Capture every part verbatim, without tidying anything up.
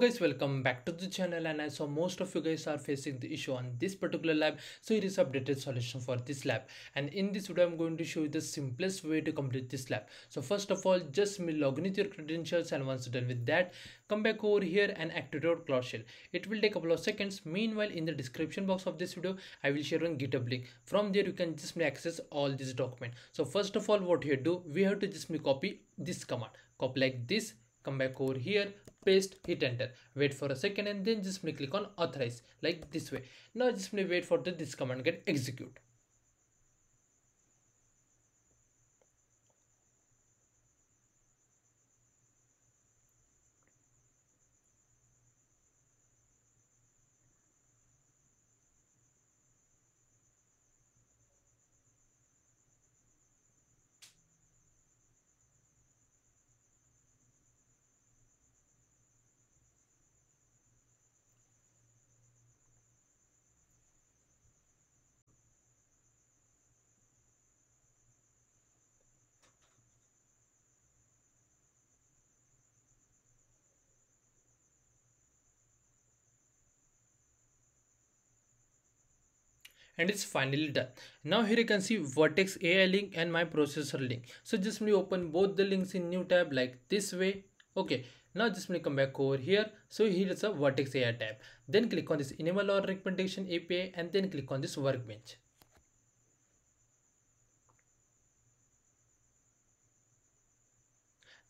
Guys, welcome back to the channel, and I saw most of you guys are facing the issue on this particular lab, so it is updated solution for this lab. And in this video I'm going to show you the simplest way to complete this lab. So first of all, just log in with your credentials, and once you're done with that, come back over here and activate your Cloud Shell. It will take a couple of seconds. Meanwhile, in the description box of this video I will share one GitHub link. From there you can just access all this document. So first of all, what you do, we have to just copy this command, copy like this, come back over here, paste, hit enter, wait for a second, and then just click on authorize like this way. Now just wait for the this command get execute. And it's finally done. Now here you can see Vertex A I link and my processor link. So just open both the links in new tab like this way. Okay, now just come back over here. So here is a Vertex A I tab, then click on this enable or recommendation A P I, and then click on this workbench.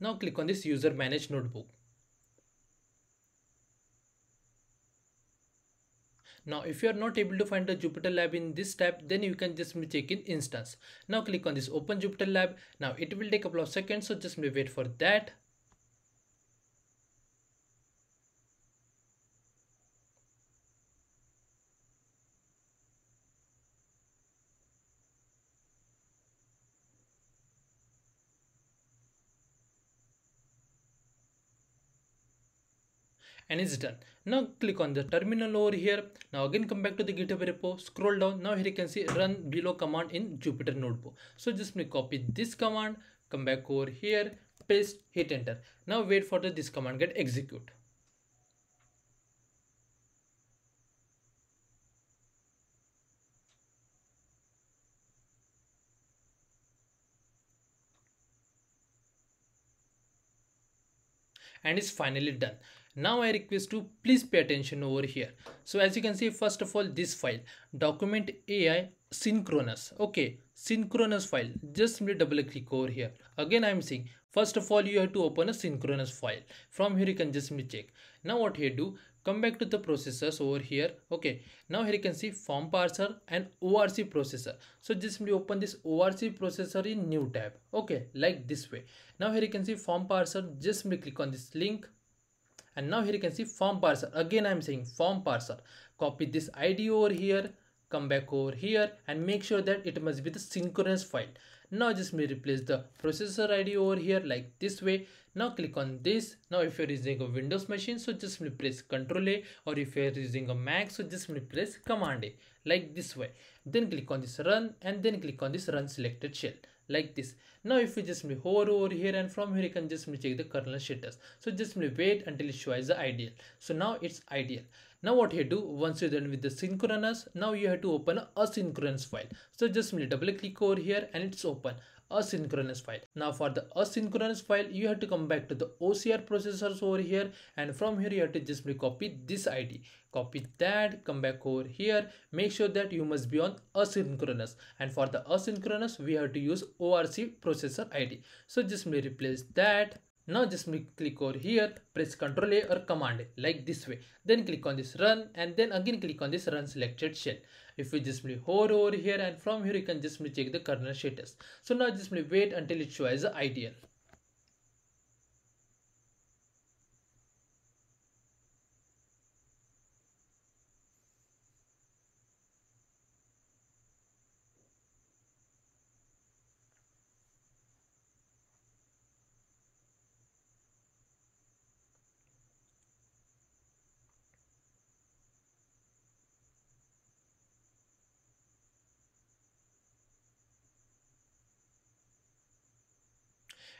Now click on this user manage notebook. Now if you are not able to find the Jupyter Lab in this tab, then you can just check in instance. Now click on this open Jupyter Lab. Now it will take a couple of seconds, so just wait for that. And it's done. Now click on the terminal over here. Now again come back to the GitHub repo, scroll down. Now here you can see run below command in Jupyter notebook. So just copy this command, come back over here, paste, hit enter. Now wait for the this command get execute. And it's finally done. Now I request to please pay attention over here. So as you can see, first of all, this file document A I synchronous. Okay, synchronous file. Just double click over here. Again, I'm saying first of all you have to open a synchronous file. From here you can just check. Now what here do? Come back to the processors over here. Okay, now here you can see form parser and O R C processor. So just open this O R C processor in new tab. Okay, like this way. Now here you can see form parser. Just click on this link. And now here you can see form parser. Again I am saying form parser. Copy this I D over here, come back over here, and make sure that it must be the synchronous file. Now just may replace the processor I D over here like this way. Now click on this. Now if you are using a Windows machine, so just press control A, or if you are using a Mac, so just press command A like this way. Then click on this run, and then click on this run selected shell like this. Now if you just hover over here, and from here you can just check the kernel status. So just wait until it shows the ideal. So now it's ideal. Now what you do, once you're done with the synchronous, now you have to open a asynchronous file. So just double click over here, and it's open asynchronous file. Now for the asynchronous file you have to come back to the O C R processors over here, and from here you have to just copy this I D, copy that, come back over here, make sure that you must be on asynchronous, and for the asynchronous we have to use O R C processor I D. So just replace that. Now just click over here, press control A or command A like this way. Then click on this run, and then again click on this run selected shell. If you just hover over here, and from here you can just check the kernel status. So now just wait until it shows the ideal.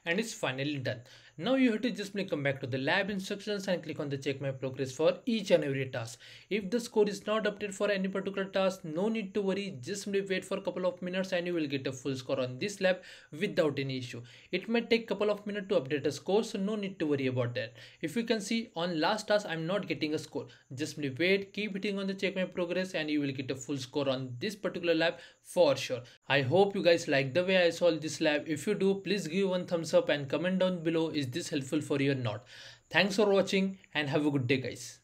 and it's finally done. Now you have to just come back to the lab instructions and click on the check my progress for each and every task. If the score is not updated for any particular task, no need to worry, just wait for a couple of minutes and you will get a full score on this lab without any issue. It may take a couple of minutes to update a score, so no need to worry about that. If you can see on last task I'm not getting a score, just wait, keep hitting on the check my progress and you will get a full score on this particular lab for sure. I hope you guys like the way I solved this lab. If you do, please give one thumbs up and comment down below is this helpful for you or not. Thanks for watching and have a good day guys.